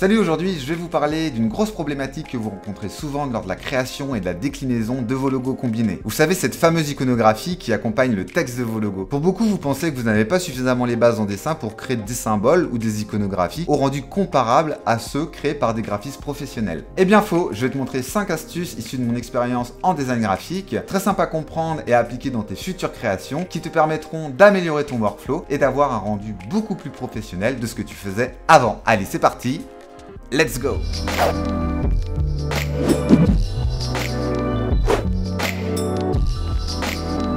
Salut, aujourd'hui je vais vous parler d'une grosse problématique que vous rencontrez souvent lors de la création et de la déclinaison de vos logos combinés. Vous savez, cette fameuse iconographie qui accompagne le texte de vos logos. Pour beaucoup, vous pensez que vous n'avez pas suffisamment les bases en dessin pour créer des symboles ou des iconographies au rendu comparable à ceux créés par des graphistes professionnels. Eh bien faux, je vais te montrer 5 astuces issues de mon expérience en design graphique, très sympa à comprendre et à appliquer dans tes futures créations, qui te permettront d'améliorer ton workflow et d'avoir un rendu beaucoup plus professionnel de ce que tu faisais avant. Allez, c'est parti! Let's go!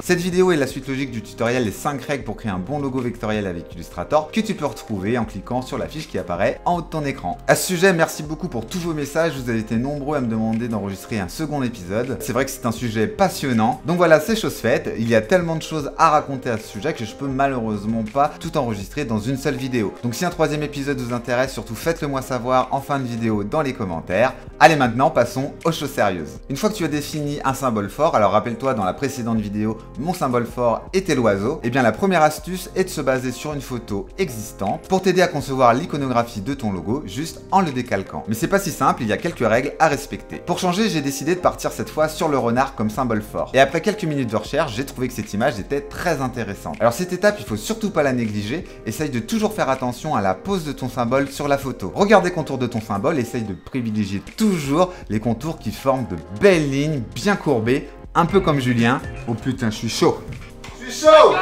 Cette vidéo est la suite logique du tutoriel Les 5 règles pour créer un bon logo vectoriel avec Illustrator que tu peux retrouver en cliquant sur la fiche qui apparaît en haut de ton écran. À ce sujet, merci beaucoup pour tous vos messages, vous avez été nombreux à me demander d'enregistrer un second épisode. C'est vrai que c'est un sujet passionnant. Donc voilà, c'est chose faite, il y a tellement de choses à raconter à ce sujet que je peux malheureusement pas tout enregistrer dans une seule vidéo. Donc si un troisième épisode vous intéresse, surtout faites-le moi savoir en fin de vidéo dans les commentaires. Allez, maintenant, passons aux choses sérieuses. Une fois que tu as défini un symbole fort, alors rappelle-toi dans la précédente vidéo, mon symbole fort était l'oiseau, et bien la première astuce est de se baser sur une photo existante pour t'aider à concevoir l'iconographie de ton logo juste en le décalquant. Mais c'est pas si simple, il y a quelques règles à respecter. Pour changer, j'ai décidé de partir cette fois sur le renard comme symbole fort. Et après quelques minutes de recherche, j'ai trouvé que cette image était très intéressante. Alors cette étape, il faut surtout pas la négliger, essaye de toujours faire attention à la pose de ton symbole sur la photo. Regarde les contours de ton symbole, essaye de privilégier toujours les contours qui forment de belles lignes bien courbées, un peu comme Julien. Oh putain, je suis chaud. Je suis chaud.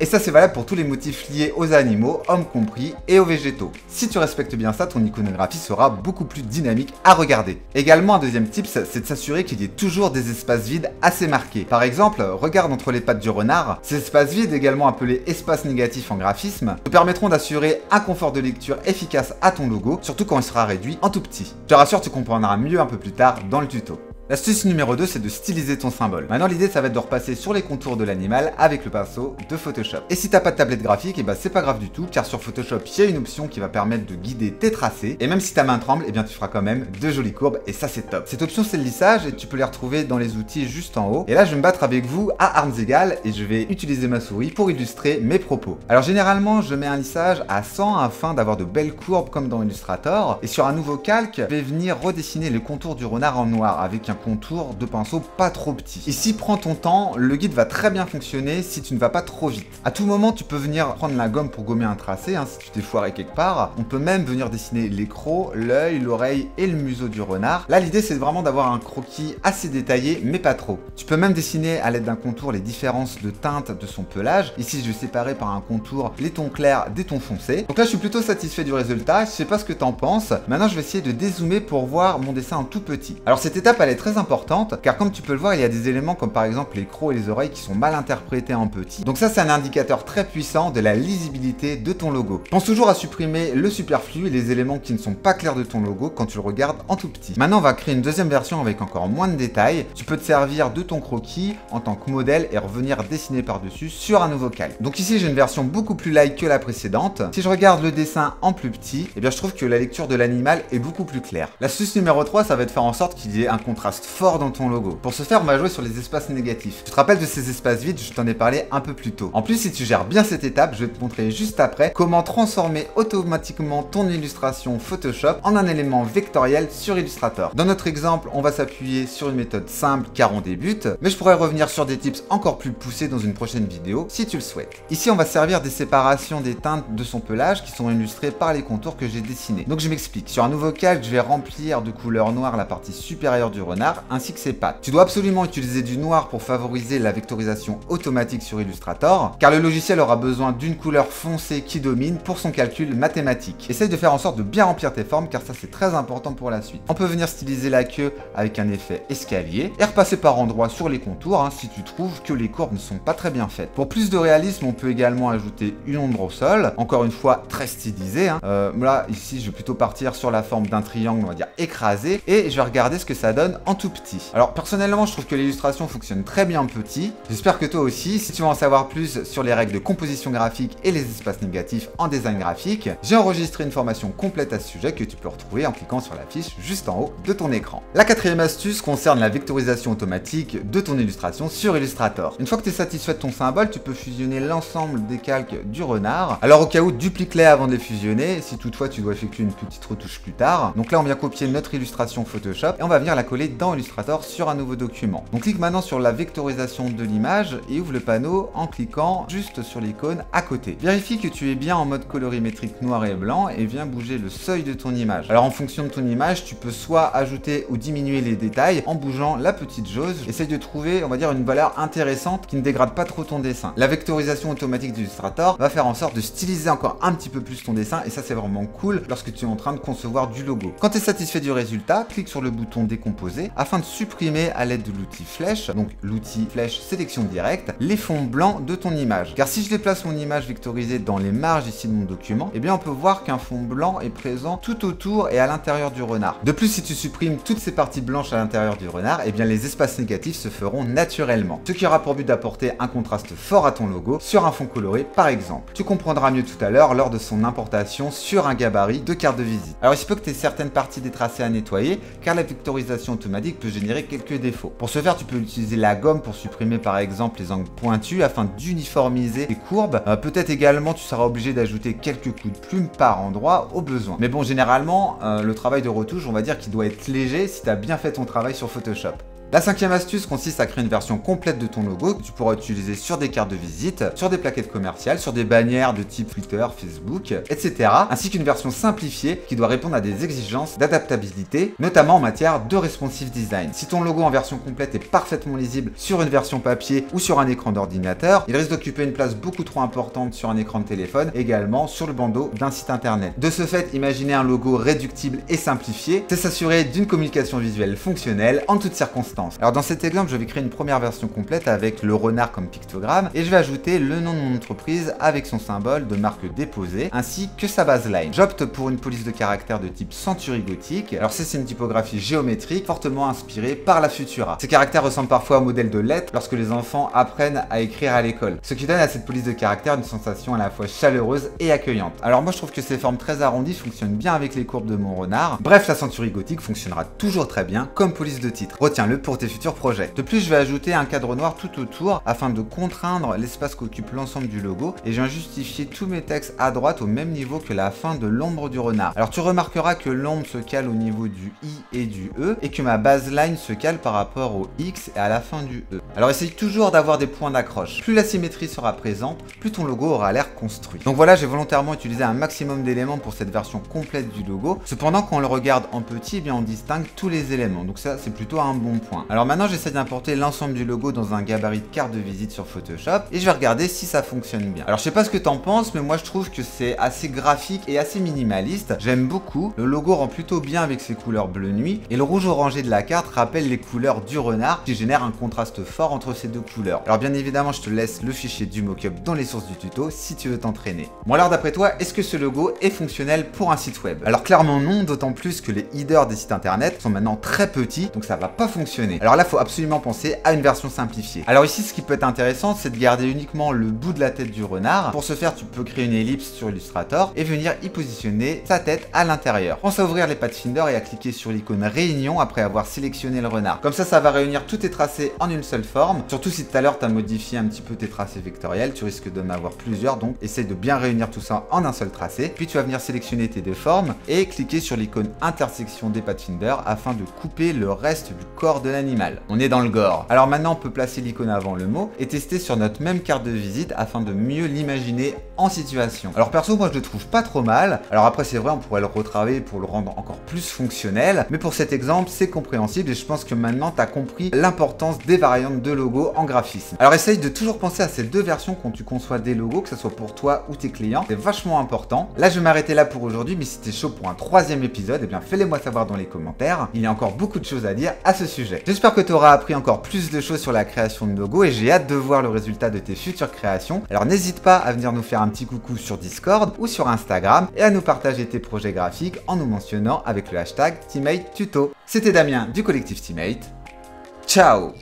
Et ça, c'est valable pour tous les motifs liés aux animaux, hommes compris, et aux végétaux. Si tu respectes bien ça, ton iconographie sera beaucoup plus dynamique à regarder. Également, un deuxième tip, c'est de s'assurer qu'il y ait toujours des espaces vides assez marqués. Par exemple, regarde entre les pattes du renard. Ces espaces vides, également appelés espaces négatifs en graphisme, te permettront d'assurer un confort de lecture efficace à ton logo, surtout quand il sera réduit en tout petit. Je te rassure, tu comprendras mieux un peu plus tard dans le tuto. L'astuce numéro 2, c'est de styliser ton symbole. Maintenant, l'idée, ça va être de repasser sur les contours de l'animal avec le pinceau de Photoshop. Et si t'as pas de tablette graphique, et bah c'est pas grave du tout, car sur Photoshop, il y a une option qui va permettre de guider tes tracés. Et même si ta main tremble, et bien tu feras quand même de jolies courbes, et ça c'est top. Cette option, c'est le lissage, et tu peux les retrouver dans les outils juste en haut. Et là, je vais me battre avec vous à armes égales, et je vais utiliser ma souris pour illustrer mes propos. Alors généralement, je mets un lissage à 100 afin d'avoir de belles courbes comme dans Illustrator. Et sur un nouveau calque, je vais venir redessiner les contours du renard en noir avec un contour de pinceau pas trop petit. Ici, prends ton temps, le guide va très bien fonctionner si tu ne vas pas trop vite. À tout moment, tu peux venir prendre la gomme pour gommer un tracé, hein, si tu t'es foiré quelque part. On peut même venir dessiner les crocs, l'œil, l'oreille et le museau du renard. Là, l'idée, c'est vraiment d'avoir un croquis assez détaillé, mais pas trop. Tu peux même dessiner à l'aide d'un contour les différences de teintes de son pelage. Ici, je vais séparer par un contour les tons clairs des tons foncés. Donc là, je suis plutôt satisfait du résultat, je sais pas ce que t'en penses. Maintenant, je vais essayer de dézoomer pour voir mon dessin en tout petit. Alors, cette étape, elle est très importante, car comme tu peux le voir, il y a des éléments comme par exemple les crocs et les oreilles qui sont mal interprétés en petit. Donc ça, c'est un indicateur très puissant de la lisibilité de ton logo. Pense toujours à supprimer le superflu et les éléments qui ne sont pas clairs de ton logo quand tu le regardes en tout petit. Maintenant, on va créer une deuxième version avec encore moins de détails. Tu peux te servir de ton croquis en tant que modèle et revenir dessiner par-dessus sur un nouveau calque. Donc ici, j'ai une version beaucoup plus light que la précédente. Si je regarde le dessin en plus petit, eh bien je trouve que la lecture de l'animal est beaucoup plus claire. L'astuce numéro 3, ça va être de faire en sorte qu'il y ait un contraste fort dans ton logo. Pour ce faire, on va jouer sur les espaces négatifs. Tu te rappelles de ces espaces vides, je t'en ai parlé un peu plus tôt. En plus, si tu gères bien cette étape, je vais te montrer juste après comment transformer automatiquement ton illustration Photoshop en un élément vectoriel sur Illustrator. Dans notre exemple, on va s'appuyer sur une méthode simple car on débute, mais je pourrais revenir sur des tips encore plus poussés dans une prochaine vidéo si tu le souhaites. Ici, on va servir des séparations des teintes de son pelage qui sont illustrées par les contours que j'ai dessinés. Donc je m'explique. Sur un nouveau calque, je vais remplir de couleur noire la partie supérieure du renard ainsi que ses pattes. Tu dois absolument utiliser du noir pour favoriser la vectorisation automatique sur Illustrator, car le logiciel aura besoin d'une couleur foncée qui domine pour son calcul mathématique. Essaye de faire en sorte de bien remplir tes formes, car ça c'est très important pour la suite. On peut venir styliser la queue avec un effet escalier et repasser par endroits sur les contours, hein, si tu trouves que les courbes ne sont pas très bien faites. Pour plus de réalisme, on peut également ajouter une ombre au sol, encore une fois très stylisée. Hein. Là, ici, je vais plutôt partir sur la forme d'un triangle, on va dire écrasé, et je vais regarder ce que ça donne en en tout petit. Alors personnellement, je trouve que l'illustration fonctionne très bien en petit. J'espère que toi aussi. Si tu veux en savoir plus sur les règles de composition graphique et les espaces négatifs en design graphique, j'ai enregistré une formation complète à ce sujet que tu peux retrouver en cliquant sur la fiche juste en haut de ton écran. La quatrième astuce concerne la vectorisation automatique de ton illustration sur Illustrator. Une fois que tu es satisfait de ton symbole, tu peux fusionner l'ensemble des calques du renard. Alors au cas où, duplique-les avant de les fusionner, si toutefois tu dois effectuer une petite retouche plus tard. Donc là, on vient copier notre illustration Photoshop et on va venir la coller dans Illustrator sur un nouveau document. Donc clique maintenant sur la vectorisation de l'image et ouvre le panneau en cliquant juste sur l'icône à côté. Vérifie que tu es bien en mode colorimétrique noir et blanc et viens bouger le seuil de ton image. Alors en fonction de ton image, tu peux soit ajouter ou diminuer les détails en bougeant la petite jauge. Essaye de trouver, on va dire, une valeur intéressante qui ne dégrade pas trop ton dessin. La vectorisation automatique d'Illustrator va faire en sorte de styliser encore un petit peu plus ton dessin et ça c'est vraiment cool lorsque tu es en train de concevoir du logo. Quand tu es satisfait du résultat, clique sur le bouton décomposer afin de supprimer à l'aide de l'outil flèche, donc l'outil flèche sélection directe, les fonds blancs de ton image. Car si je déplace mon image vectorisée dans les marges ici de mon document, eh bien on peut voir qu'un fond blanc est présent tout autour et à l'intérieur du renard. De plus, si tu supprimes toutes ces parties blanches à l'intérieur du renard, eh bien les espaces négatifs se feront naturellement. Ce qui aura pour but d'apporter un contraste fort à ton logo sur un fond coloré par exemple. Tu comprendras mieux tout à l'heure lors de son importation sur un gabarit de carte de visite. Alors il se peut que tu aies certaines parties des tracés à nettoyer car la vectorisation automatique peut générer quelques défauts. Pour ce faire, tu peux utiliser la gomme pour supprimer par exemple les angles pointus afin d'uniformiser les courbes. Peut-être également tu seras obligé d'ajouter quelques coups de plume par endroit au besoin. Mais bon, généralement le travail de retouche, on va dire qu'il doit être léger si tu as bien fait ton travail sur Photoshop. La cinquième astuce consiste à créer une version complète de ton logo que tu pourras utiliser sur des cartes de visite, sur des plaquettes commerciales, sur des bannières de type Twitter, Facebook, etc. ainsi qu'une version simplifiée qui doit répondre à des exigences d'adaptabilité, notamment en matière de responsive design. Si ton logo en version complète est parfaitement lisible sur une version papier ou sur un écran d'ordinateur, il risque d'occuper une place beaucoup trop importante sur un écran de téléphone, également sur le bandeau d'un site internet. De ce fait, imaginer un logo réductible et simplifié, c'est s'assurer d'une communication visuelle fonctionnelle en toutes circonstances. Alors dans cet exemple, je vais créer une première version complète avec le renard comme pictogramme et je vais ajouter le nom de mon entreprise avec son symbole de marque déposée ainsi que sa baseline. J'opte pour une police de caractères de type Century Gothic. Alors c'est une typographie géométrique fortement inspirée par la Futura. Ces caractères ressemblent parfois au modèle de lettres lorsque les enfants apprennent à écrire à l'école, ce qui donne à cette police de caractères une sensation à la fois chaleureuse et accueillante. Alors moi je trouve que ces formes très arrondies fonctionnent bien avec les courbes de mon renard. Bref, la Century Gothic fonctionnera toujours très bien comme police de titre. Retiens-le pour tes futurs projets. De plus, je vais ajouter un cadre noir tout autour afin de contraindre l'espace qu'occupe l'ensemble du logo et je viens justifier tous mes textes à droite au même niveau que la fin de l'ombre du renard. Alors tu remarqueras que l'ombre se cale au niveau du I et du E et que ma baseline se cale par rapport au X et à la fin du E. Alors essaye toujours d'avoir des points d'accroche. Plus la symétrie sera présente, plus ton logo aura l'air construit. Donc voilà, j'ai volontairement utilisé un maximum d'éléments pour cette version complète du logo. Cependant, quand on le regarde en petit, eh bien on distingue tous les éléments. Donc ça, c'est plutôt un bon point. Alors maintenant, j'essaie d'importer l'ensemble du logo dans un gabarit de carte de visite sur Photoshop et je vais regarder si ça fonctionne bien. Alors je sais pas ce que t'en penses, mais moi je trouve que c'est assez graphique et assez minimaliste. J'aime beaucoup, le logo rend plutôt bien avec ses couleurs bleu nuit et le rouge orangé de la carte rappelle les couleurs du renard qui génère un contraste fort entre ces deux couleurs. Alors bien évidemment, je te laisse le fichier du mock-up dans les sources du tuto si tu veux t'entraîner. Bon alors d'après toi, est-ce que ce logo est fonctionnel pour un site web? Alors clairement non, d'autant plus que les headers des sites internet sont maintenant très petits, donc ça va pas fonctionner. Alors là, faut absolument penser à une version simplifiée. Alors ici, ce qui peut être intéressant, c'est de garder uniquement le bout de la tête du renard. Pour ce faire, tu peux créer une ellipse sur Illustrator et venir y positionner sa tête à l'intérieur. Pense à ouvrir les Pathfinder et à cliquer sur l'icône réunion après avoir sélectionné le renard. Comme ça, ça va réunir tous tes tracés en une seule forme. Surtout si tout à l'heure, tu as modifié un petit peu tes tracés vectoriels, tu risques d'en avoir plusieurs, donc essaye de bien réunir tout ça en un seul tracé. Puis tu vas venir sélectionner tes deux formes et cliquer sur l'icône intersection des Pathfinder afin de couper le reste du corps de l'animal. On est dans le gore. Alors maintenant, on peut placer l'icône avant le mot et tester sur notre même carte de visite afin de mieux l'imaginer en situation. Alors perso, moi je le trouve pas trop mal. Alors après, c'est vrai, on pourrait le retravailler pour le rendre encore plus fonctionnel, mais pour cet exemple, c'est compréhensible et je pense que maintenant tu as compris l'importance des variantes de logo en graphisme. Alors essaye de toujours penser à ces deux versions quand tu conçois des logos, que ce soit pour toi ou tes clients, c'est vachement important. Là, je vais m'arrêter là pour aujourd'hui, mais si t'es chaud pour un troisième épisode, eh bien fais-les moi savoir dans les commentaires. Il y a encore beaucoup de choses à dire à ce sujet. J'espère que tu auras appris encore plus de choses sur la création de logos et j'ai hâte de voir le résultat de tes futures créations. Alors n'hésite pas à venir nous faire un petit coucou sur Discord ou sur Instagram et à nous partager tes projets graphiques en nous mentionnant avec le hashtag Teammate Tuto. C'était Damien du collectif Teammate. Ciao!